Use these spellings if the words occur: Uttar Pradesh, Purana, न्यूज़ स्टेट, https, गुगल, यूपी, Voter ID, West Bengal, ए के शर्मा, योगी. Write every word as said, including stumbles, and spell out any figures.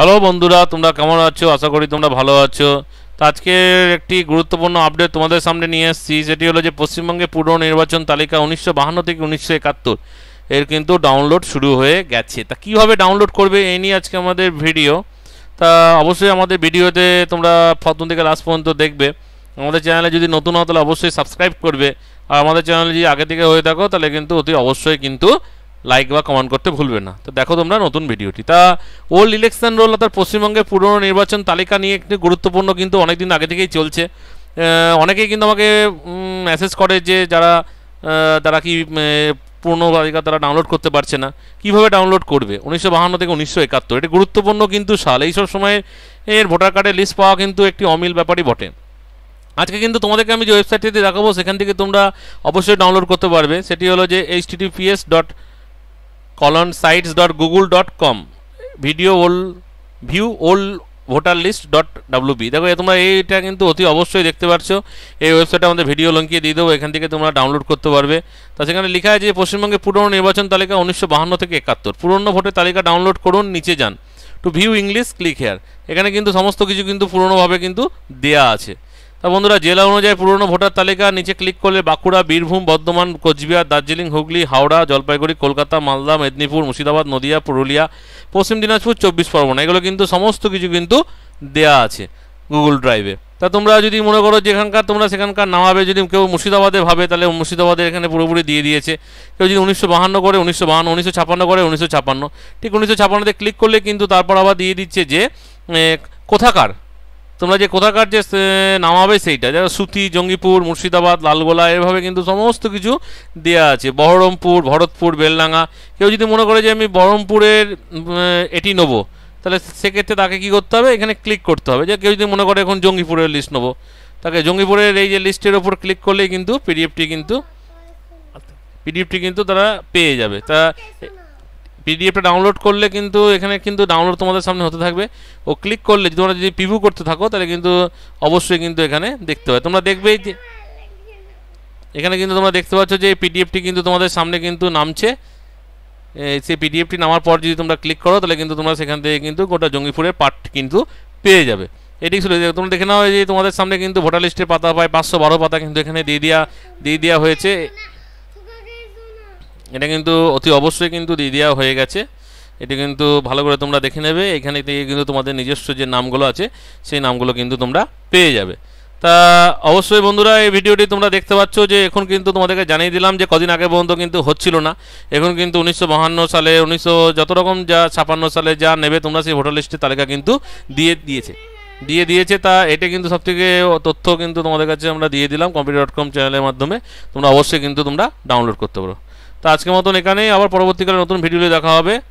Hello बंधुरा तुम्हारा केमन आछो आशा करी तुम्हारा भालो आछो। तो आजकेर एकटी गुरुत्वपूर्ण आपडेट तुम्हारे सामने निये एसेछि सेटी हलो जे पश्चिमबंगे पुर निर्वाचन तालिका उन्नीसशो बाहान्न थेके उन्नीसशो एकात्तर एर किन्तु डाउनलोड शुरू हये गेछे। ता किभाबे डाउनलोड करबे ए निये आजके आमादेर भिडियो। ता अवश्यई आमादेर भिडियोते तोमरा प्रथम थेके लास्ट पर्यन्त देखबे। आमादेर चैनेले जोदि नतुन हओ ताहले अवश्यई साबस्क्राइब करबे और आमादेर चैनेले जोदि आगे थेके हये थाको ताहले किन्तु अति अवश्यई किन्तु लाइक व कमेंट करते भूलबे ना। तो देखो तुम्हारा नतून भिडियोटी। ता ओल्ड इलेक्शन रोल अर्थात पश्चिमबंगे पुरानो निर्वाचन तालिका निये एकटी गुरुत्वपूर्ण किन्तु अनेक दिन आगे थेकेई चलछे। अनेकेई किन्तु आमाके मेसेज करे जे जारा तारा कि पुरानो तालिका तारा डाउनलोड करते पारछे ना, किभाबे डाउनलोड करबे। उन्नीसशो बाहान्न थेके उन्नीसशो एकात्तर एटा गुरुत्वपूर्ण किन्तु साल। एइ सब समयेर भोटार कार्डे लिस्ट पावा किन्तु एकटी अमिल ब्यापारई बटे। आज के क्योंकि तुम्हारे हमें जो वेबसाइटटी देखाबो सेखान थेके तोमरा अवश्यई डाउनलोड करते पारबे। सेटी हलो जे https dot कलन sites dot गुगल dot com video old view old voter list dot W B. देखो तुम्हारा ये क्योंकि अति अवश्य देखते वेबसाइट हमें भिडियो लिंकिए दिए देव। एखान तुम्हारा डाउनलोड करते तो लिखा है जो पश्चिमबंगे पुरानो निर्वाचन तालिका उन्नीसशो बाहान्न थेके एकात्तर पुरानो भोटे तालिका डाउनलोड करुन नीचे जान to view English click here. एखाने किन्तु समस्त किछु किन्तु पुरानो भावे किन्तु देया आछे। तो बंधुरा जिला अनुयायी पुरानो भोटार तालिका नीचे क्लिक कर ले बाँकुड़ा बीरभूम बर्धमान कोचबिहार दार्जिलिंग हुगली हावड़ा जलपाईगुड़ी कलकाता मालदा मेदिनीपुर मुर्शिदाबाद नदिया पुरुलिया पश्चिम दिनाजपुर चौबीस परगना एगुलो किन्तु समस्त किछु किन्तु देया आछे गुगल ड्राइवे। ता तोमरा यदि मने करो जेखानकार तोमरा सेखानकार नामाबे यदि केउ मुर्शिदाबादे भावे ताहले मुर्शिदाबादे एखाने पुरोपुरि दिए दिएछे। केउ यदि उन्नीसशो बाहान्न करे उन्नीसशो बाहान्न उन्नीसशो छापान्न करे उन्नीसशो छापान्न ठीक उन्नीसशो छापान्नते क्लिक करले किन्तु तारपर आबार दिए दिচ্ছে যে কোথাকার তোমরা যে কোথাকার যে নামাবে সেইটা যারা সুতি জঙ্গিপুর মুর্শিদাবাদ লালগোলা এভাবে কিন্তু সমস্ত কিছু দেয়া আছে। বহরমপুর ভরতপুর বেলডাঙ্গা কেউ যদি মনে করে যে আমি বহরমপুরের এটি নেব তাহলে সেক্ষেত্রে তাকে কী করতে হবে এখানে ক্লিক করতে হবে। যে কেউ যদি মনে করে এখন জঙ্গিপুরের লিস্ট নেব তাকে জঙ্গিপুরের এই যে লিস্টের ওপর ক্লিক করলেই কিন্তু পিডিএফটি কিন্তু পিডিএফটি কিন্তু তারা পেয়ে যাবে। তা পিডিএফটা ডাউনলোড করলে কিন্তু এখানে কিন্তু ডাউনলোড তোমাদের সামনে হতে থাকবে ও ক্লিক করলে যদি তোমরা যদি প্রিভিউ করতে থাকো তাহলে কিন্তু অবশ্যই কিন্তু এখানে দেখতে হবে। তোমরা দেখবে যে এখানে কিন্তু তোমরা দেখতে পাচ্ছ যে পিডিএফটি কিন্তু তোমাদের সামনে কিন্তু নামছে। সেই পিডিএফটি নামার পর যদি তোমরা ক্লিক করো তাহলে কিন্তু তোমরা সেখান থেকে কিন্তু গোটা জঙ্গিপুরের পার্ট কিন্তু পেয়ে যাবে। এটি ছিল তোমরা দেখে নাও যে তোমাদের সামনে কিন্তু ভোটার লিস্টের পাতা পায় পাঁচশো বারো পাতা কিন্তু এখানে দিয়ে দেওয়া দিয়ে দেওয়া হয়েছে। এটা কিন্তু অতি অবশ্যই কিন্তু দিয়ে দেওয়া হয়ে গেছে। এটা কিন্তু ভালো করে তোমরা দেখে নেবে। এখানে থেকে কিন্তু তোমাদের নিজস্ব যে নামগুলো আছে সেই নামগুলো কিন্তু তোমরা পেয়ে যাবে। তা অবশ্যই বন্ধুরা এই ভিডিওটি তোমরা দেখতে পাচ্ছ যে এখন কিন্তু তোমাদেরকে জানিয়ে দিলাম যে কদিন আগে পর্যন্ত কিন্তু হচ্ছিল না। এখন কিন্তু উনিশশো বাহান্ন সালে উনিশশো যত রকম যা ছাপান্ন সালে যা নেবে তোমরা সেই ভোটার লিস্টের তালিকা কিন্তু দিয়ে দিয়েছে দিয়ে দিয়েছে। তা এটা কিন্তু সবথেকে তথ্য কিন্তু তোমাদের কাছে আমরা দিয়ে দিলাম কম্পিউটার ডট কম চ্যানেলের মাধ্যমে। তোমরা অবশ্যই কিন্তু তোমরা ডাউনলোড করতে পারো। तो आज के मतन एखने आबार परवर्तीकाले नतून भिडियो देखा होबे।